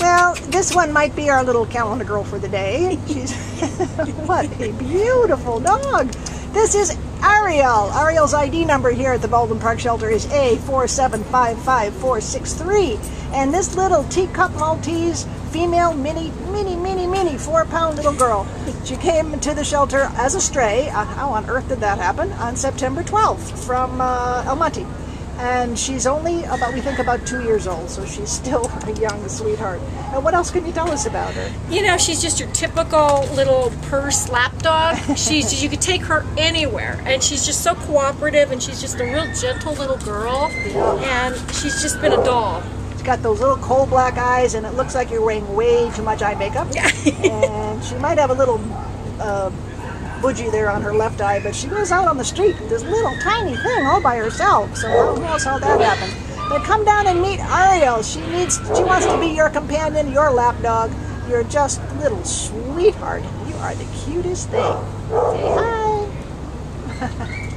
Well, this one might be our little calendar girl for the day. She's what a beautiful dog. This is Ariel. Ariel's ID number here at the Baldwin Park Shelter is A4755463. And this little Teacup Maltese female mini 4-pound little girl. She came to the shelter as a stray. How on earth did that happen? On September 12th from El Monte. And she's only about, we think, about 2 years old, so she's still a young sweetheart. And what else can you tell us about her? You know, she's just your typical little purse lapdog. She's, you could take her anywhere, and she's just so cooperative, and she's just a real gentle little girl, and she's just been a doll. She's got those little coal black eyes, and it looks like you're wearing way too much eye makeup. And she might have a little budgie there on her left eye, but she was out on the street with this little tiny thing all by herself, so who knows how that happened. But come down and meet Ariel. She wants to be your companion, your lap dog. You're just a little sweetheart. You are the cutest thing. Say hi.